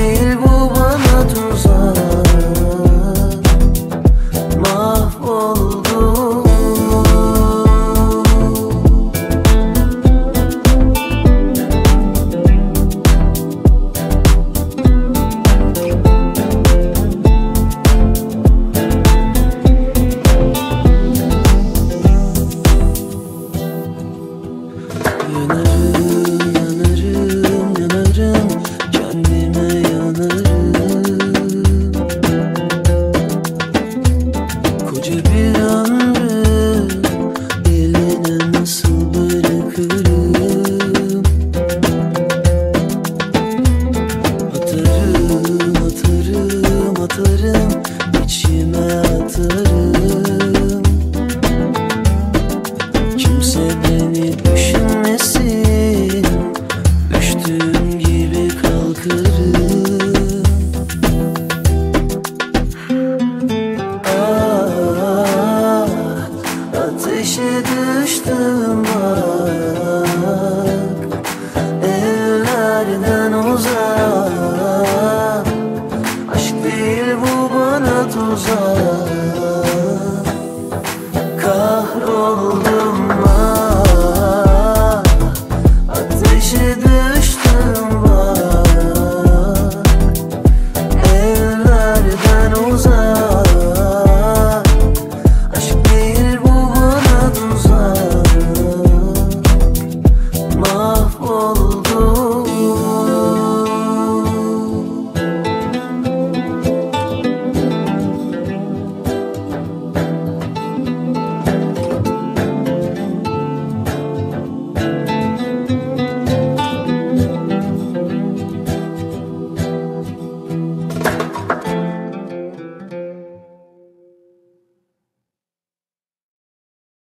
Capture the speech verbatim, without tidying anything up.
değil.